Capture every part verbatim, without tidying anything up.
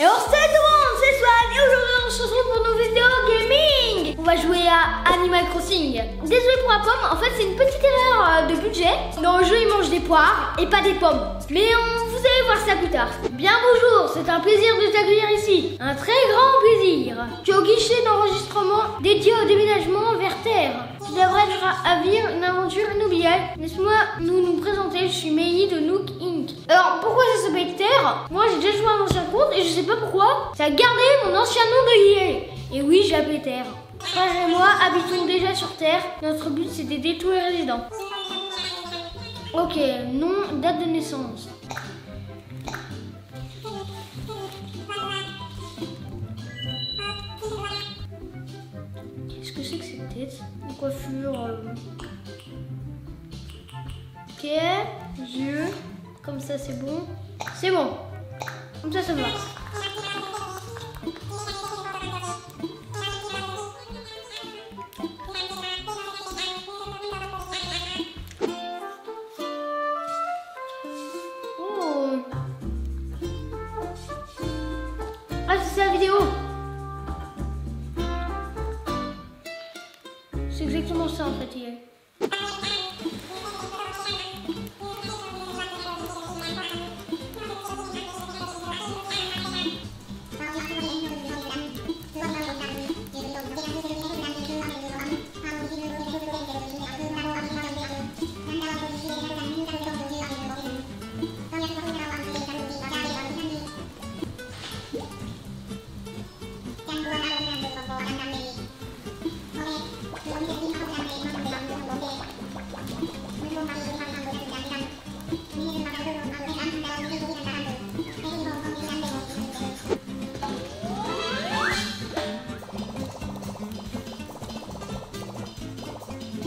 Et on se retrouve, c'est Swan, et aujourd'hui on se retrouve pour nos vidéos gaming. On va jouer à Animal Crossing. Désolé pour la pomme, en fait c'est une petite erreur de budget. Dans le jeu ils mangent des poires et pas des pommes. Mais on, vous allez voir ça plus tard. Bien bonjour, c'est un plaisir de t'accueillir ici. Un très grand plaisir. Tu es au guichet d'enregistrement dédié au déménagement vers Terre. Tu devrais à vivre une aventure inoubliable. Laisse-moi nous nous présenter, je suis Meili de Nook inc. Alors pourquoi ça s'appelle Terre? Moi j'ai déjà joué à mon ancien compte et je sais pas pourquoi. Ça a gardé mon ancien nom de I A. Et oui, j'ai appelé Terre. Frère et moi habitons déjà sur Terre. Notre but c'est d'aider tous les résidents. Ok, nom, date de naissance. Qu'est-ce que c'est que cette tête? Une coiffure. Euh... Ok, yeux. Comme ça, c'est bon. C'est bon. Comme ça, ça marche. Oh. Ah, c'est la vidéo. C'est exactement ça en fait, il est.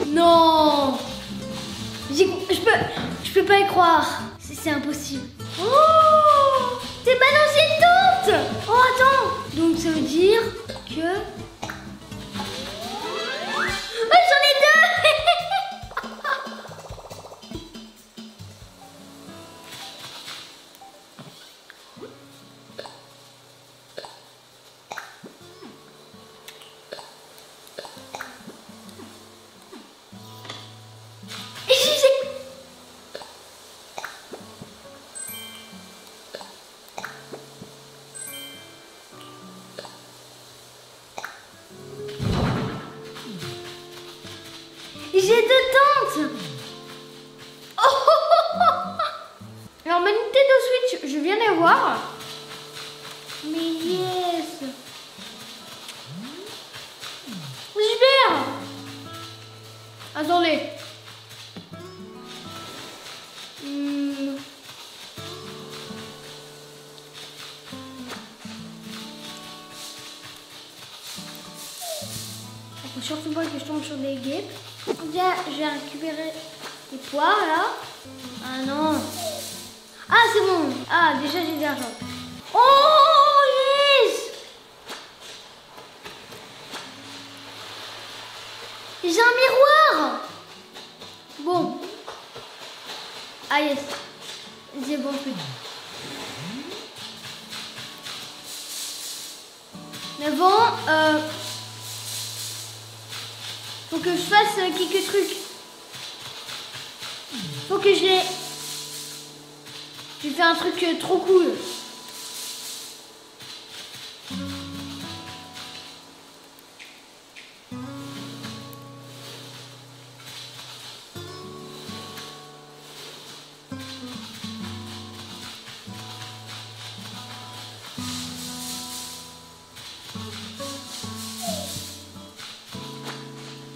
Non, je peux, je peux pas y croire. C'est impossible. Oh, t'es pas dans une tente. Oh attends, donc ça veut dire que. Oh, j'en ai deux. J'ai deux tentes. Oh, oh, oh. Alors ma Nintendo Switch, je viens les voir. Mais yes. Super. Attendez. Hmm. Faut surtout pas que je tombe sur des guêpes. Déjà, j'ai récupéré les poires là. Ah non. Ah, c'est bon. Ah, déjà, j'ai de l'argent. Oh, yes. J'ai un miroir. Bon. Ah, yes. J'ai bon plus. Mais bon, euh... faut que je fasse quelques trucs. Faut que je les... J'ai fait un truc trop cool.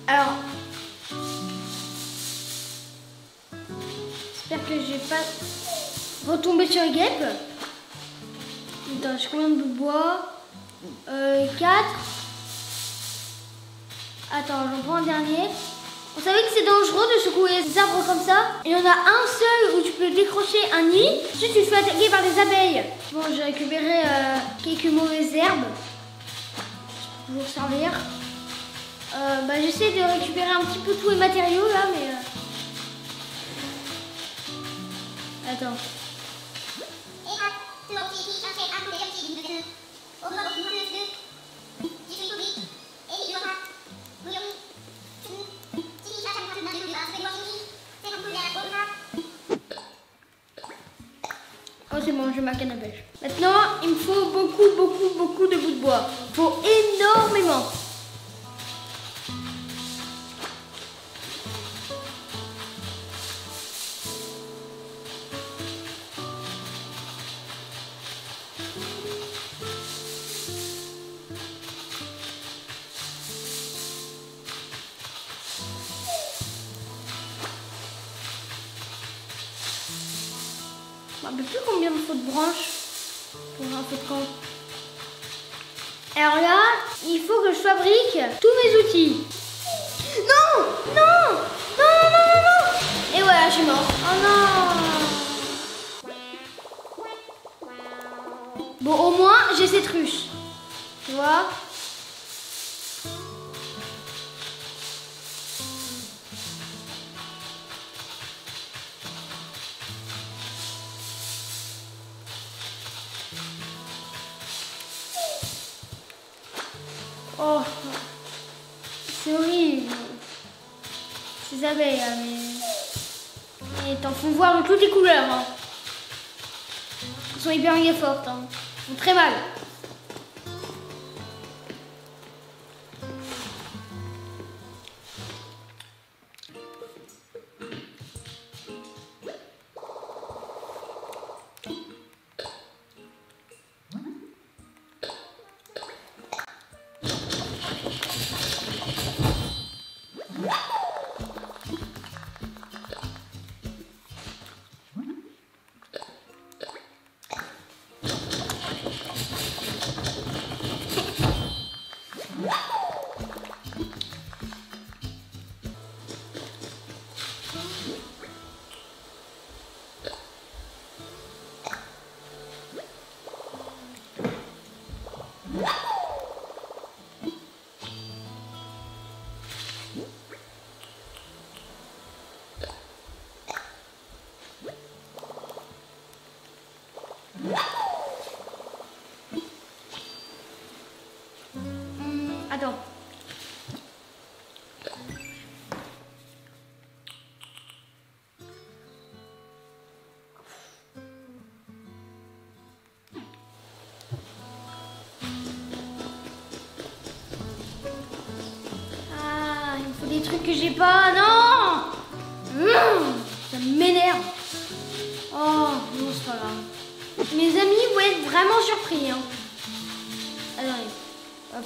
Alors, j'espère que je vais pas retomber sur les guêpes. Attends, j'ai combien de bois? quatre. Attends, j'en prends un dernier. On savait que c'est dangereux de secouer des arbres comme ça. Il y en a un seul où tu peux décrocher un nid. Ensuite, tu te fais attaquer par des abeilles. Bon, j'ai récupéré euh, quelques mauvaises herbes. Je peux toujours servir. Euh, bah, j'essaie de récupérer un petit peu tous les matériaux là, mais euh... attends. je ma canne à pêche. Maintenant, il me faut beaucoup, beaucoup, beaucoup de bouts de bois. Il faut énormément. Je ne sais plus combien il me faut de branches pour un peu de camp. Alors là, il faut que je fabrique tous mes outils. Non, non, non, non, non, non. Et voilà, je suis mort. Oh non. Bon, au moins, j'ai cette ruche. Tu vois? Oh, c'est horrible. Ces abeilles, hein, mais... Et t'en font voir de toutes les couleurs. Hein. Elles sont hyper méga fortes. Hein. Elles font très mal. Attends. Ah, il me faut des trucs que j'ai pas, non, mmh, ça m'énerve. Oh, non, c'est pas grave. Mes amis vont être vraiment surpris, hein. Attendez.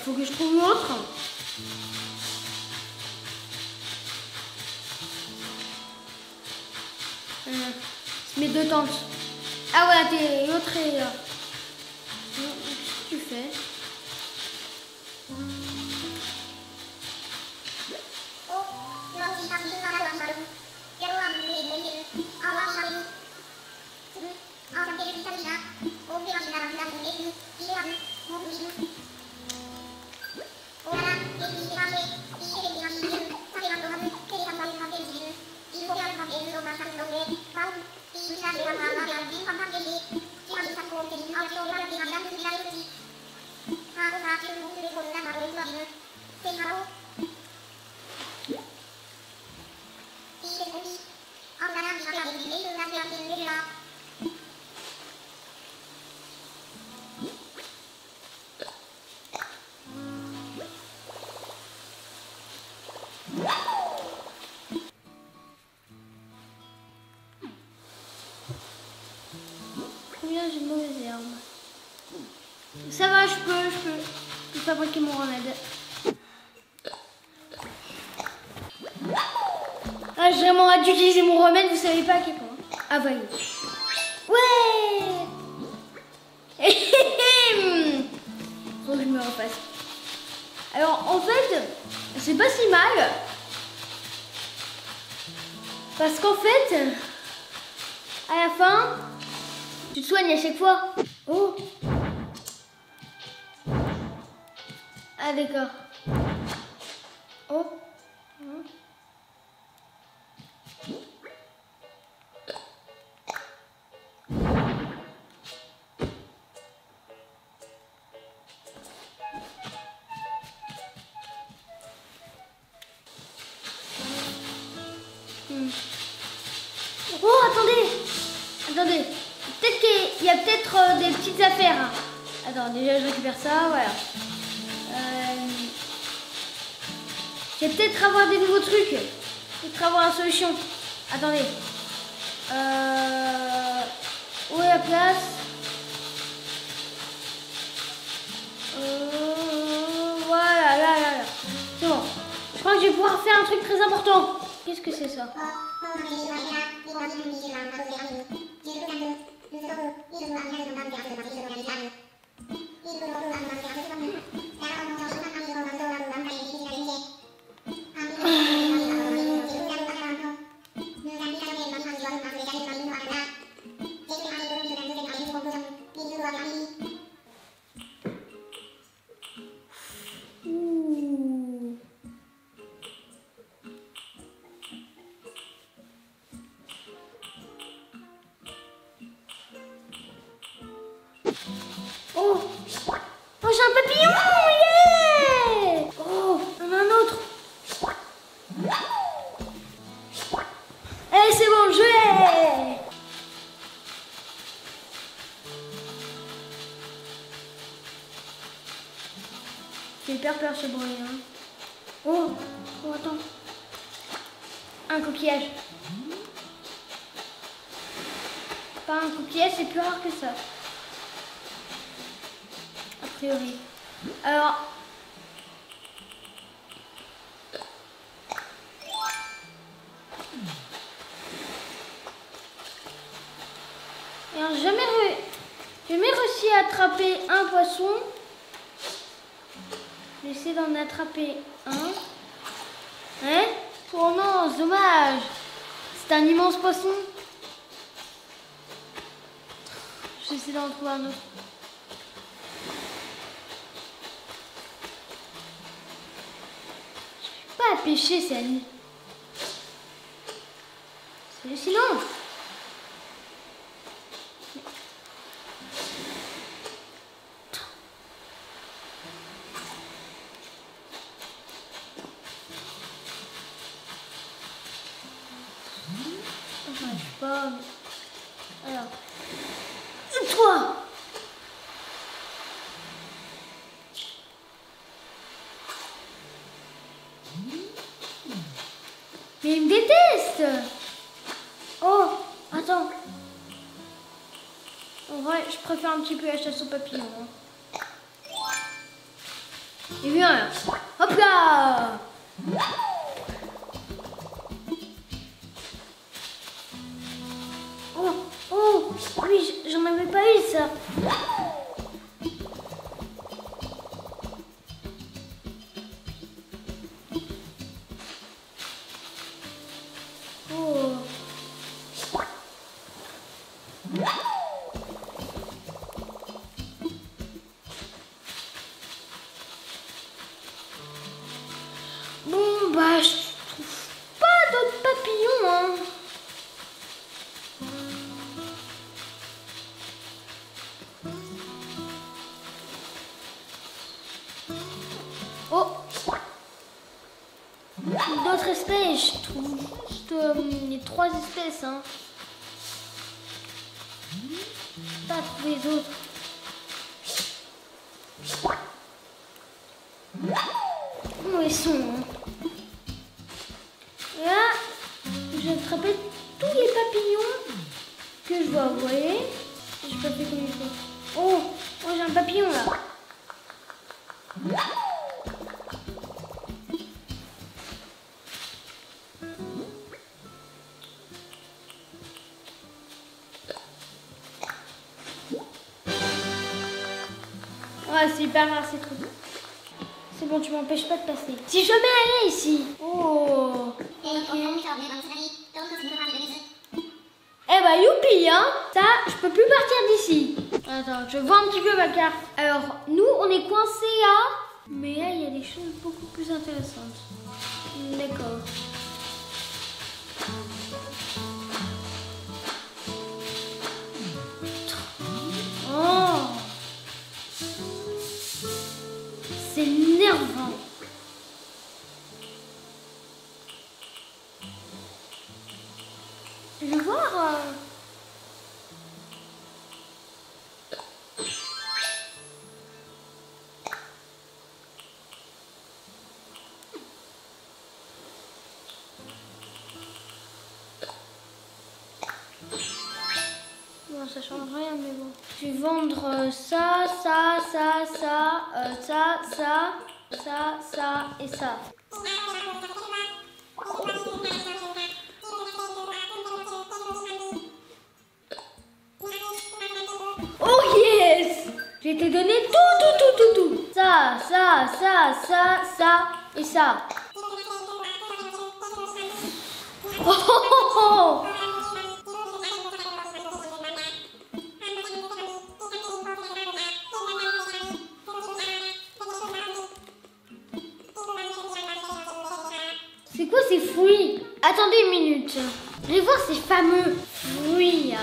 Faut que je trouve l'autre. Euh, mes deux tentes. Ah voilà, t'es l'autre et là. Qu'est-ce que tu fais? J'ai de mauvaises herbes. Ça va, je peux, je peux. Je peux fabriquer mon remède. Ah, j'ai vraiment hâte d'utiliser mon remède, vous savez pas à quel point. Ah, voyez. Ouais. Faut que je me repasse. Alors, en fait, c'est pas si mal. Parce qu'en fait, à la fin... Tu te soignes à chaque fois. Oh. Ah d'accord. Oh. Hmm. Oh attendez, attendez. Il y a peut-être petites affaires. Hein. Attends, déjà je récupère ça, voilà. Euh... Je vais peut-être avoir des nouveaux trucs. Peut-être avoir la solution. Attendez. Euh... Où est la place? euh... Voilà, là, là, là. C'est bon. Je crois que je vais pouvoir faire un truc très important. Qu'est-ce que c'est ça? J'ai hyper peur ce bruit. Hein. Oh, oh, attends. Un coquillage. Pas un coquillage, c'est plus rare que ça. A priori. Alors. Et alors, j'ai jamais, re... jamais réussi à attraper un poisson. J'essaie d'en attraper un. Hein? Oh non, c'est dommage. C'est un immense poisson. J'essaie d'en trouver un autre. Je peux pas à pêcher, celle. C'est hallucinant. Mais il me déteste. Oh, attends. En vrai, je préfère un petit peu la chasse aux papillons. Il vient là. Hop là. Oh, oh, oui, j'en avais pas eu ça. D'autres espèces, je trouve juste euh, les trois espèces. Hein. Pas trouvé les autres. Où ils sont hein. Et là, j'ai attrapé tous les papillons que je vois. Vous voyez? Je sais pas plus comment ils font. Oh, oh j'ai un papillon là. Ah, c'est hyper rare ces trucs. C'est bon, tu m'empêches pas de passer. Si jamais elle est ici. Oh. Eh bah youpi hein. Ça, je peux plus partir d'ici. Attends, je vois un petit peu ma carte. Alors, nous, on est coincés là. Mais là, il y a des choses beaucoup plus intéressantes. D'accord. C'est énervant. Je vais voir. Euh... ça change rien, mais bon. Je vais vendre ça, ça, ça, ça, euh, ça, ça, ça, ça et ça. Oh yes! Je t'ai donné tout, tout, tout, tout, tout. Ça, ça, ça, ça, ça et ça. Oh, oh, oh, oh. C'est quoi ces fruits? Attendez une minute. Je vais voir ces fameux fruits.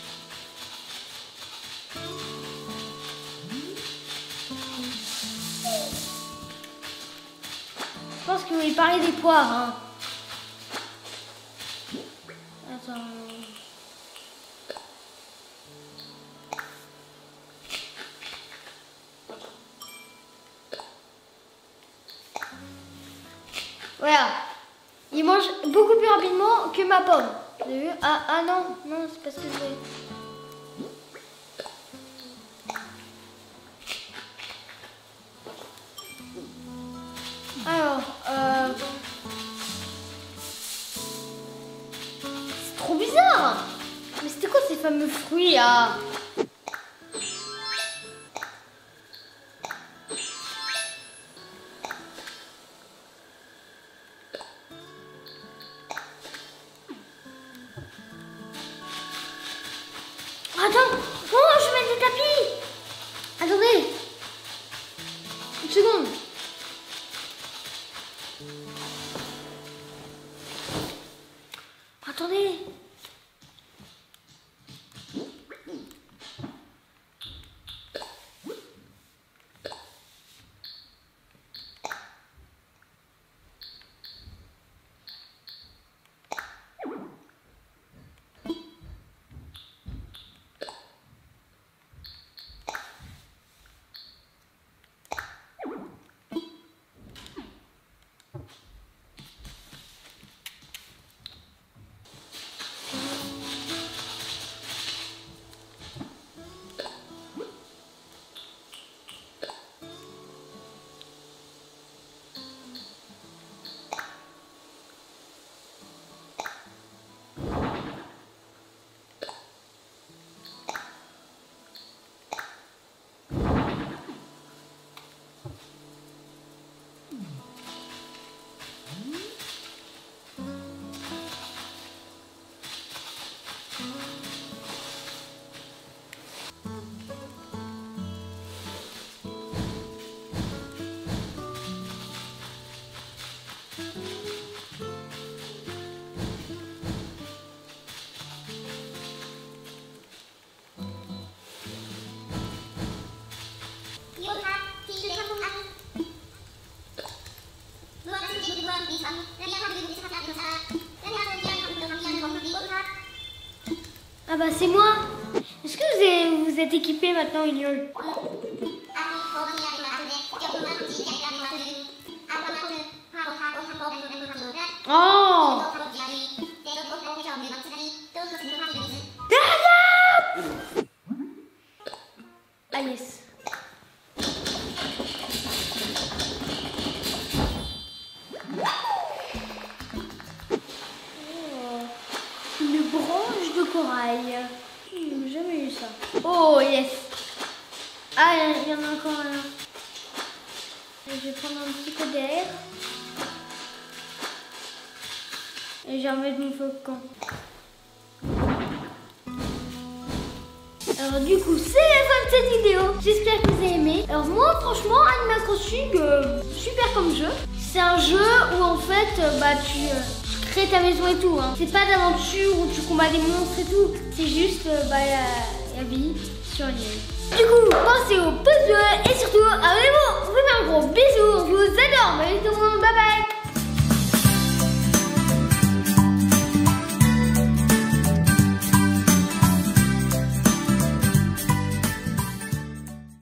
Je pense que vous voulez parler des poires. Hein. Attends. Voilà, il mange beaucoup plus rapidement que ma pomme. Vous avez vu? Ah, ah non, non, c'est parce que j'ai... Alors, euh... c'est trop bizarre. Mais c'était quoi ces fameux fruits là? Attends, oh, je vais mettre le tapis. Attendez, une seconde. Attendez. Ah bah c'est moi. Est-ce que vous êtes, vous êtes équipé maintenant, Uniol? Oh, ah yes. Corail. J'ai jamais eu ça. Oh yes. Ah, il y en a encore un. Je vais prendre un petit peu d'air. Et j'enlève mon flocon. Alors du coup, c'est la fin de cette vidéo. J'espère que vous avez aimé. Alors moi, franchement, Animal Crossing, euh, super comme jeu. C'est un jeu où en fait, euh, bah tu... Euh, ta maison et tout, hein. C'est pas d'aventure où tu combats des monstres et tout, c'est juste euh, bah, la, la vie sur l'île. Du coup, pensez au pouce bleu et sur